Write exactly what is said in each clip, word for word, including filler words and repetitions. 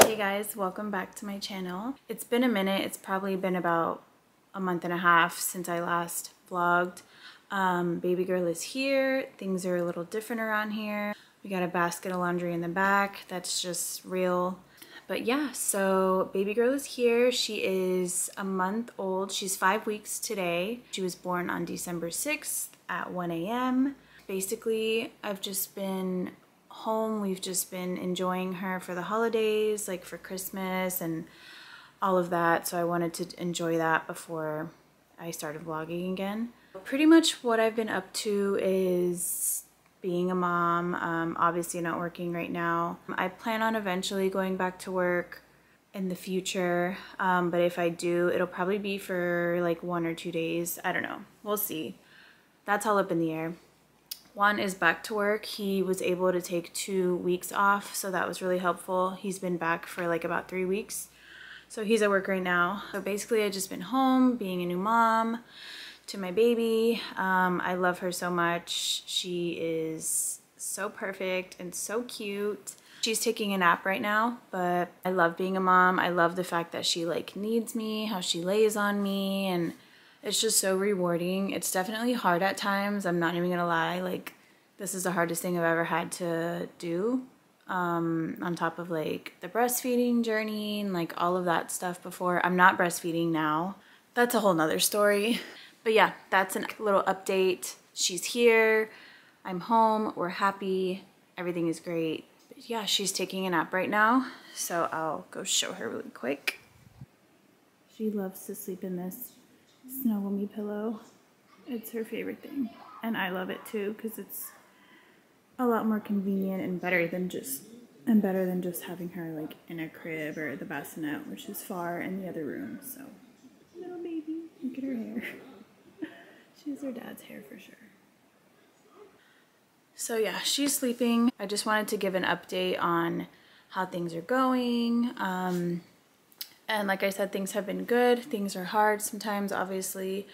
Hey guys, welcome back to my channel. It's been a minute. It's probably been about a month and a half since I last vlogged. Um, baby girl is here. Things are a little different around here. We got a basket of laundry in the back. That's just real. But yeah, so baby girl is here. She is a month old. She's five weeks today. She was born on December sixth at one A M Basically, I've just been home. We've just been enjoying her for the holidays, like for Christmas and all of that. So I wanted to enjoy that before I started vlogging again. Pretty much what I've been up to is being a mom, um, obviously not working right now. I plan on eventually going back to work in the future, um, but if I do, it'll probably be for like one or two days. I don't know, we'll see. That's all up in the air. Juan is back to work. He was able to take two weeks off, so that was really helpful. He's been back for like about three weeks, so he's at work right now. So basically I've just been home, being a new mom to my baby. Um, I love her so much. She is so perfect and so cute. She's taking a nap right now, but I love being a mom. I love the fact that she like needs me, how she lays on me, and it's just so rewarding. It's definitely hard at times. I'm not even gonna lie. Like, this is the hardest thing I've ever had to do. Um, on top of like the breastfeeding journey and like all of that stuff before. I'm not breastfeeding now. That's a whole nother story. But yeah, that's a little update. She's here, I'm home, we're happy, everything is great. But yeah, she's taking a nap right now, so I'll go show her really quick. She loves to sleep in this snuggle me pillow. It's her favorite thing, and I love it too, because it's a lot more convenient and better than just and better than just having her like in a crib or the bassinet, which is far in the other room. So, little baby, look at her hair. She's her dad's hair for sure. So yeah, she's sleeping. I just wanted to give an update on how things are going. Um, and like I said, things have been good. Things are hard sometimes, obviously,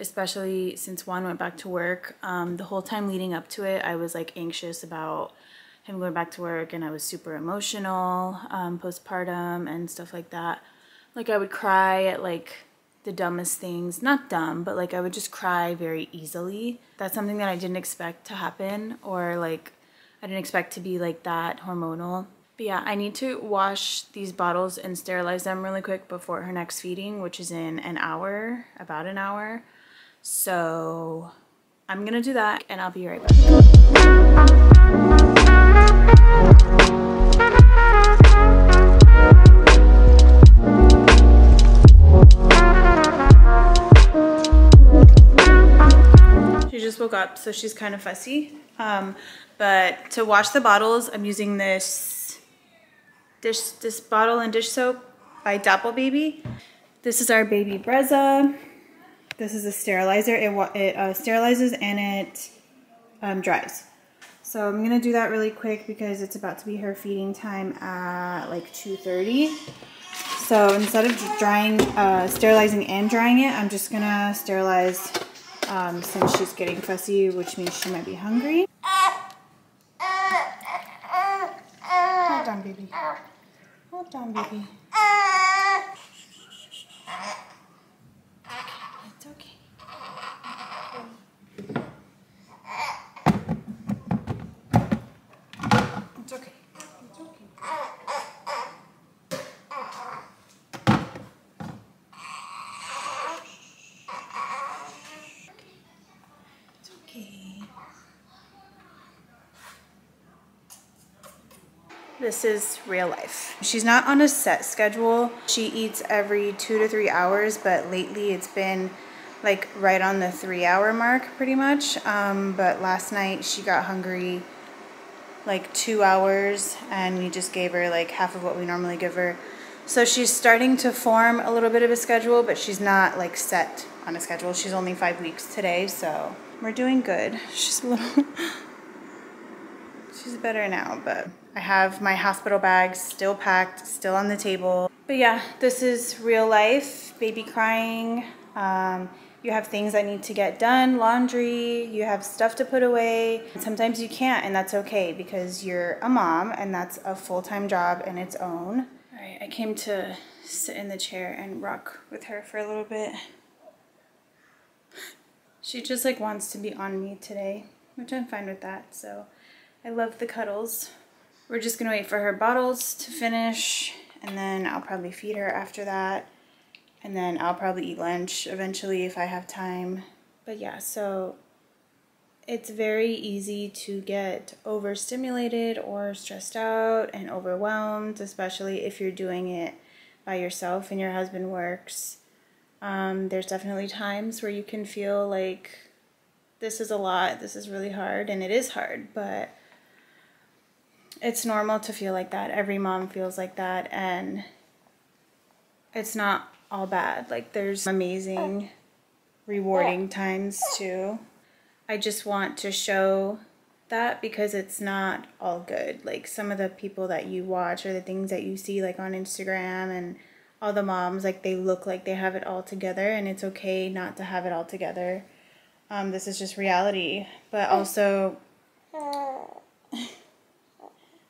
especially since Juan went back to work. Um, the whole time leading up to it, I was like anxious about him going back to work, and I was super emotional um, postpartum and stuff like that. Like, I would cry at like the dumbest things. Not dumb, but like I would just cry very easily. That's something that I didn't expect to happen, or like I didn't expect to be like that hormonal. But yeah, I need to wash these bottles and sterilize them really quick before her next feeding, which is in an hour, about an hour. So I'm gonna do that and I'll be right back. Woke up, so she's kind of fussy, um, but to wash the bottles I'm using this dish this bottle and dish soap by Dapple Baby. This is our baby Brezza. This is a sterilizer. It, it uh, sterilizes and it um, dries, so I'm gonna do that really quick because it's about to be her feeding time at like two thirty. So instead of drying uh, sterilizing and drying it, I'm just gonna sterilize. Um, since she's getting fussy, which means she might be hungry. Hold on, baby. Hold on, baby. It's okay. It's okay. It's okay. This is real life. She's not on a set schedule. She eats every two to three hours, but lately it's been like right on the three hour mark pretty much. Um, but last night she got hungry like two hours and we just gave her like half of what we normally give her. So she's starting to form a little bit of a schedule, but she's not like set on a schedule. She's only five weeks today, so we're doing good. She's a little... She's better now, but I have my hospital bags still packed, still on the table. But yeah, this is real life. Baby crying. Um, You have things that need to get done, laundry, you have stuff to put away. Sometimes you can't, and that's okay because you're a mom and that's a full-time job in its own. All right, I came to sit in the chair and rock with her for a little bit. She just like wants to be on me today, which I'm fine with that, so I love the cuddles. We're just gonna wait for her bottles to finish and then I'll probably feed her after that. And then I'll probably eat lunch eventually if I have time. But yeah, so it's very easy to get overstimulated or stressed out and overwhelmed, especially if you're doing it by yourself and your husband works. Um, there's definitely times where you can feel like this is a lot, this is really hard, and it is hard, but it's normal to feel like that. Every mom feels like that, and it's not all bad. Like, there's amazing, rewarding times too. I just want to show that because it's not all good. Like, some of the people that you watch or the things that you see like on Instagram and all the moms, like, they look like they have it all together, and it's okay not to have it all together. Um, this is just reality. But also,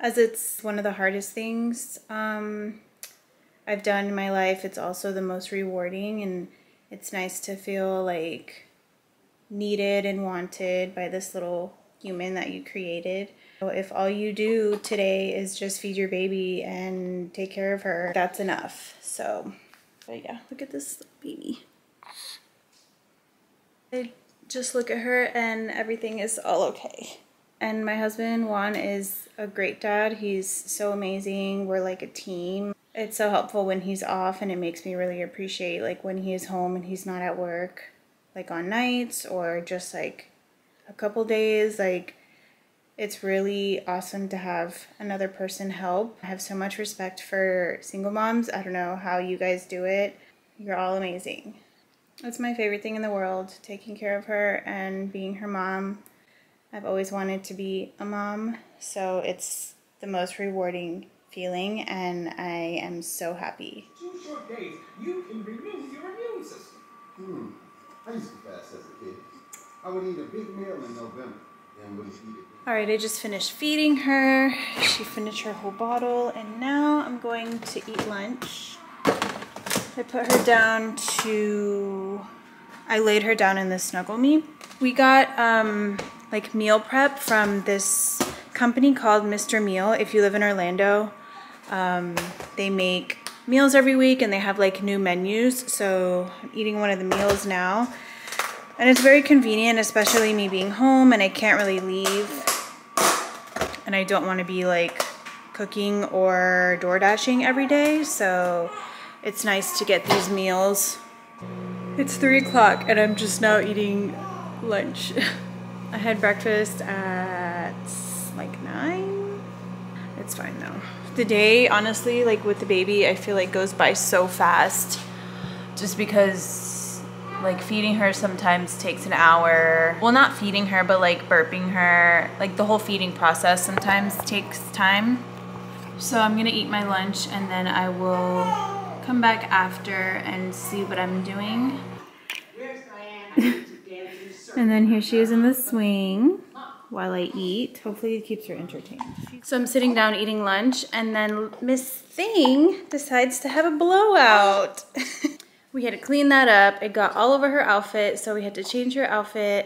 as it's one of the hardest things um I've done in my life, it's also the most rewarding, and it's nice to feel like needed and wanted by this little human that you created. So if all you do today is just feed your baby and take care of her, that's enough. So, but yeah, look at this baby. I just look at her and everything is all okay. And my husband, Juan, is a great dad. He's so amazing. We're like a team. It's so helpful when he's off, and it makes me really appreciate like when he is home and he's not at work, like on nights or just like a couple days. Like, it's really awesome to have another person help. I have so much respect for single moms. I don't know how you guys do it. You're all amazing. It's my favorite thing in the world, taking care of her and being her mom. I've always wanted to be a mom, so it's the most rewarding thing. Feeling, and I am so happy. Two short days, you can renew your immune system. Hmm. I used to fast as a kid. I would eat a big meal in November and would eat it. Alright, I just finished feeding her. She finished her whole bottle, and now I'm going to eat lunch. I put her down to... I laid her down in the Snuggle Me. We got um, like meal prep from this company called Mister Meal. If you live in Orlando, Um, they make meals every week, and they have like new menus, so I'm eating one of the meals now, and it's very convenient, especially me being home and I can't really leave, and I don't want to be like cooking or door dashing every day, so it's nice to get these meals. It's three o'clock, and I'm just now eating lunch. I had breakfast at like nine. It's fine though. The day, honestly, like with the baby, I feel like goes by so fast, just because like feeding her sometimes takes an hour. Well, not feeding her, but like burping her, like the whole feeding process sometimes takes time. So I'm gonna eat my lunch, and then I will come back after and see what I'm doing. And then here she is in the swing while I eat. Hopefully it keeps her entertained. So I'm sitting down eating lunch, and then Miss Thing decides to have a blowout. We had to clean that up. It got all over her outfit, so we had to change her outfit.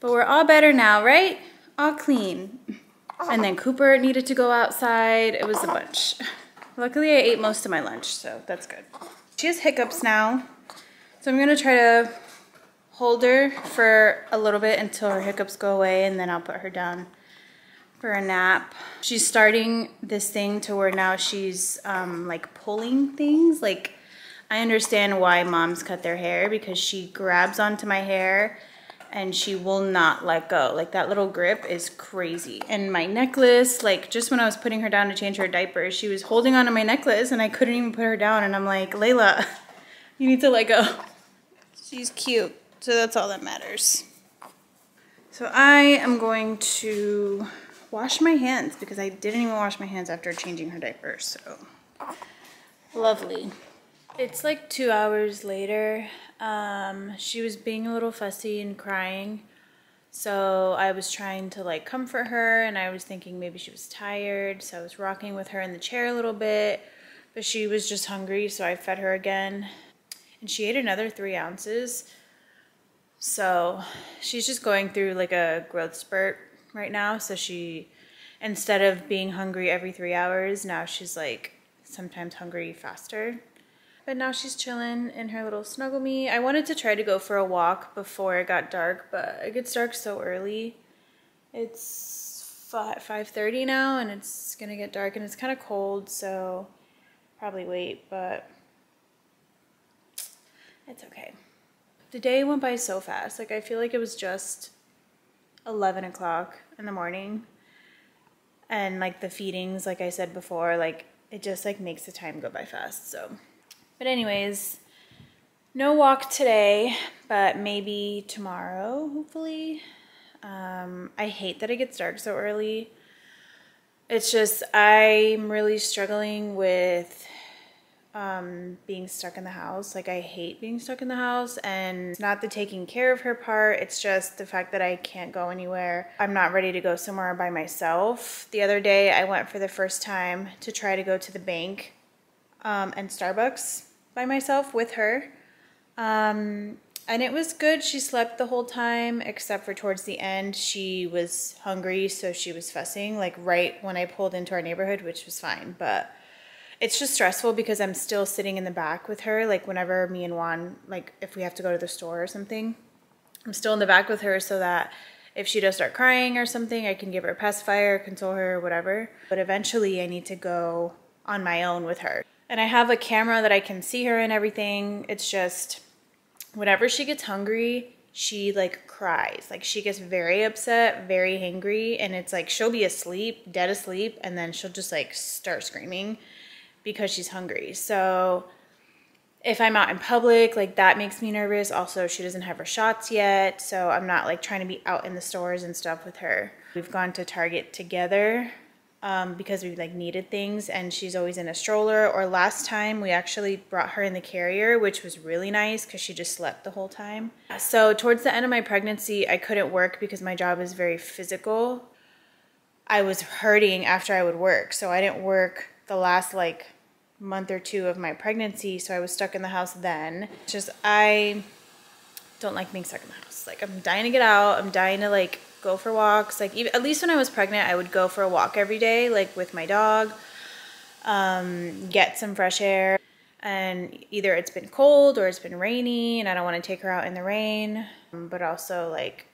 But we're all better now, right? All clean. And then Cooper needed to go outside. It was a bunch. Luckily I ate most of my lunch, so that's good. She has hiccups now, so I'm gonna try to hold her for a little bit until her hiccups go away, and then I'll put her down for a nap. She's starting this thing to where now she's um, like pulling things. Like, I understand why moms cut their hair, because she grabs onto my hair and she will not let go. Like, that little grip is crazy. And my necklace, like just when I was putting her down to change her diaper, she was holding onto my necklace and I couldn't even put her down, and I'm like, Layla, you need to let go. She's cute. So that's all that matters. So I am going to wash my hands, because I didn't even wash my hands after changing her diaper, so lovely. It's like two hours later. Um, she was being a little fussy and crying. So I was trying to like comfort her, and I was thinking maybe she was tired. So I was rocking with her in the chair a little bit, but she was just hungry. So I fed her again, and she ate another three ounces. So she's just going through like a growth spurt right now. So she, instead of being hungry every three hours, now she's like sometimes hungry faster. But now she's chilling in her little snuggle me. I wanted to try to go for a walk before it got dark, but it gets dark so early. It's five thirty now, and it's gonna get dark, and it's kind of cold, so probably wait, but it's okay. The day went by so fast. Like, I feel like it was just eleven o'clock in the morning, and like the feedings, like I said before, like it just like makes the time go by fast, so. But anyways, no walk today, but maybe tomorrow, hopefully. Um, I hate that it gets dark so early. It's just, I'm really struggling with um, being stuck in the house. Like, I hate being stuck in the house, and it's not the taking care of her part. It's just the fact that I can't go anywhere. I'm not ready to go somewhere by myself. The other day, I went for the first time to try to go to the bank Um, and Starbucks by myself with her. Um, and it was good. She slept the whole time, except for towards the end. She was hungry, so she was fussing, like right when I pulled into our neighborhood, which was fine. But it's just stressful because I'm still sitting in the back with her. Like, whenever me and Juan, like if we have to go to the store or something, I'm still in the back with her so that if she does start crying or something, I can give her a pacifier, console her, whatever. But eventually I need to go on my own with her. And I have a camera that I can see her and everything. It's just, whenever she gets hungry, she like cries. Like, she gets very upset, very hangry, and it's like she'll be asleep, dead asleep, and then she'll just like start screaming because she's hungry. So if I'm out in public, like that makes me nervous. Also, she doesn't have her shots yet, so I'm not like trying to be out in the stores and stuff with her. We've gone to Target together. Um, because we like needed things, and she's always in a stroller, or last time we actually brought her in the carrier, which was really nice because she just slept the whole time. So towards the end of my pregnancy, I couldn't work because my job is very physical. I was hurting after I would work, so I didn't work the last like month or two of my pregnancy, so I was stuck in the house then. It's just, I don't like being stuck in the house. Like, I'm dying to get out, I'm dying to like go for walks. Like, even, at least when I was pregnant, I would go for a walk every day, like with my dog, um, get some fresh air. And either it's been cold or it's been rainy, and I don't want to take her out in the rain. But also, like,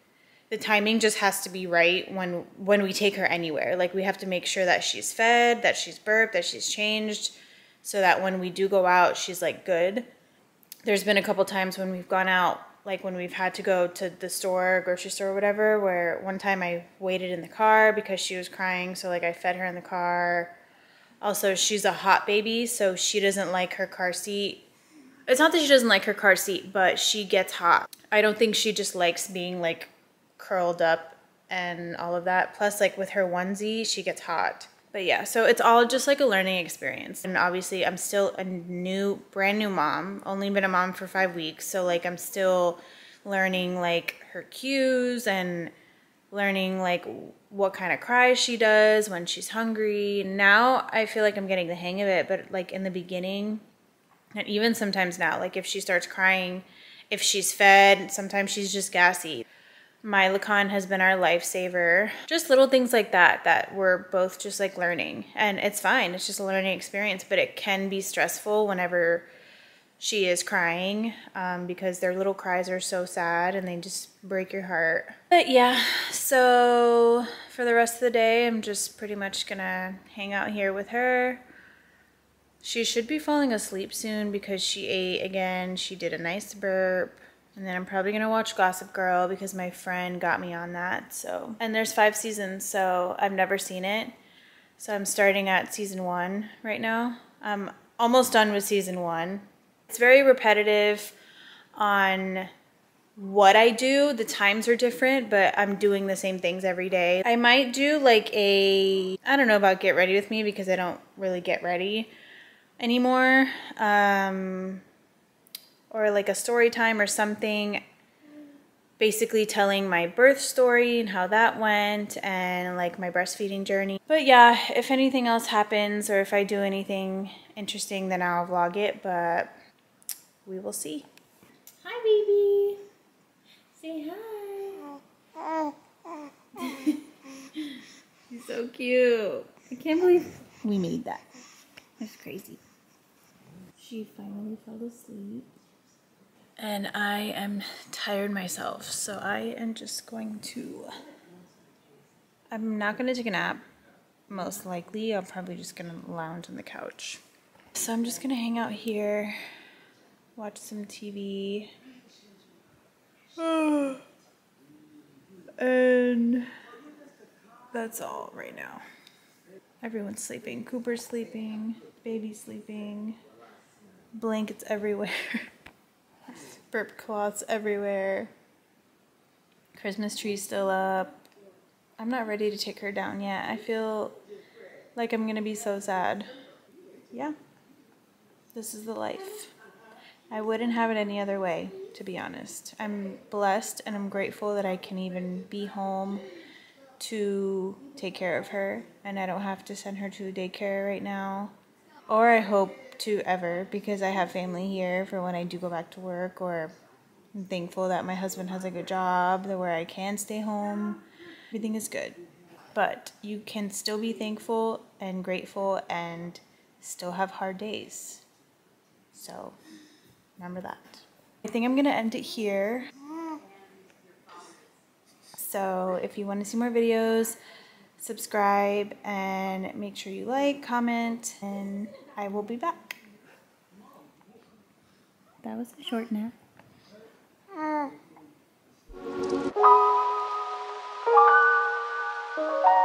the timing just has to be right when when we take her anywhere. Like, we have to make sure that she's fed, that she's burped, that she's changed, so that when we do go out, she's like good. There's been a couple times when we've gone out, like when we've had to go to the store, grocery store, or whatever, where one time I waited in the car because she was crying, so like I fed her in the car. Also, she's a hot baby, so she doesn't like her car seat. It's not that she doesn't like her car seat, but she gets hot. I don't think she just likes being like curled up and all of that. Plus, like with her onesie, she gets hot. But yeah, so it's all just like a learning experience. And obviously I'm still a new, brand new mom, only been a mom for five weeks. So like I'm still learning like her cues and learning like what kind of cries she does when she's hungry. Now I feel like I'm getting the hang of it, but like in the beginning, and even sometimes now, like if she starts crying, if she's fed, sometimes she's just gassy. MyliCon has been our lifesaver. Just little things like that that we're both just like learning, and it's fine. It's just a learning experience, but it can be stressful whenever she is crying um, because their little cries are so sad and they just break your heart. But yeah, so for the rest of the day, I'm just pretty much gonna hang out here with her. She should be falling asleep soon because she ate again. She did a nice burp. And then I'm probably gonna watch Gossip Girl because my friend got me on that, so. And there's five seasons, so I've never seen it. So I'm starting at season one right now. I'm almost done with season one. It's very repetitive on what I do. The times are different, but I'm doing the same things every day. I might do like a, I don't know about get ready with me because I don't really get ready. anymore, um, or like a story time or something, basically telling my birth story and how that went and like my breastfeeding journey. But yeah, if anything else happens or if I do anything interesting, then I'll vlog it, but we will see. Hi, baby. Say hi. He's so cute. I can't believe we made that. That's crazy. She finally fell asleep. And I am tired myself, so I am just going to... I'm not going to take a nap, most likely. I'm probably just going to lounge on the couch. So I'm just going to hang out here, watch some T V. And that's all right now. Everyone's sleeping. Cooper's sleeping. Baby's sleeping. Blankets everywhere. Burp cloths everywhere. Christmas tree's still up. I'm not ready to take her down yet. I feel like I'm gonna be so sad. Yeah. This is the life. I wouldn't have it any other way, to be honest. I'm blessed and I'm grateful that I can even be home to take care of her, and I don't have to send her to daycare right now, or I hope to ever, because I have family here for when I do go back to work, or I'm thankful that my husband has a good job where I can stay home. Everything is good, but you can still be thankful and grateful and still have hard days, so remember that. I think I'm gonna end it here. So if you want to see more videos, subscribe and make sure you like, comment, and I will be back. That was a short nap. Uh.